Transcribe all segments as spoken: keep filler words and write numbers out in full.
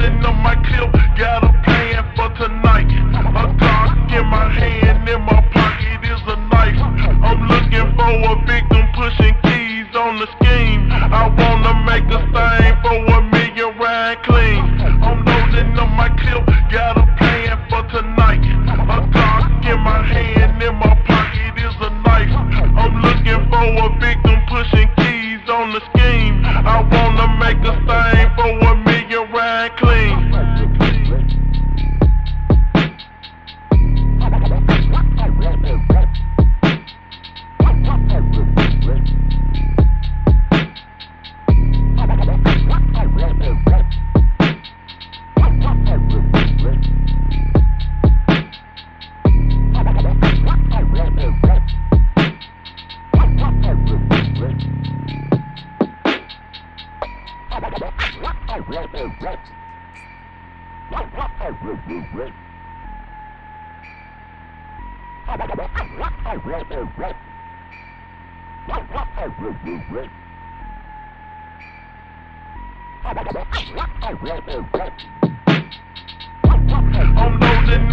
feeling of my clip, got a plan for tonight. A Glock in my hand, in my pocket is a knife. I'm looking for a victim, pushing keys on the scheme. I wanna make a stain for a million ride clean. I'm loading up my clip, got a plan for tonight. A Glock in my hand, in my pocket is a knife. I'm looking for a victim, pushing keys on the scheme. I wanna make a stain for a million ride clean. I'm loading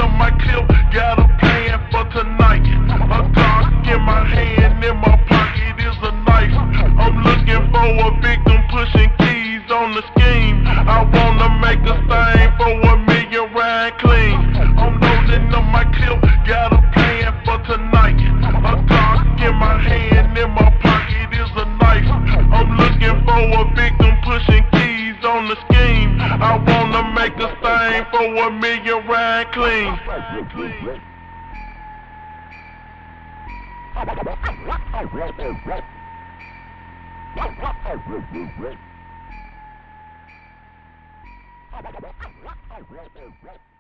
up my clip, got a plan for tonight. A Glock in my hand, in my pocket is a knife. I'm looking for a victim, pushing keys on the scheme. I wanna make a stain for a million ride clean. I'm loading up my clip, got a plan for tonight. A Glock in my hand, in my pocket is a knife. I'm looking for a victim, pushing keys on the scheme. I wanna make a stain for a million ride clean. I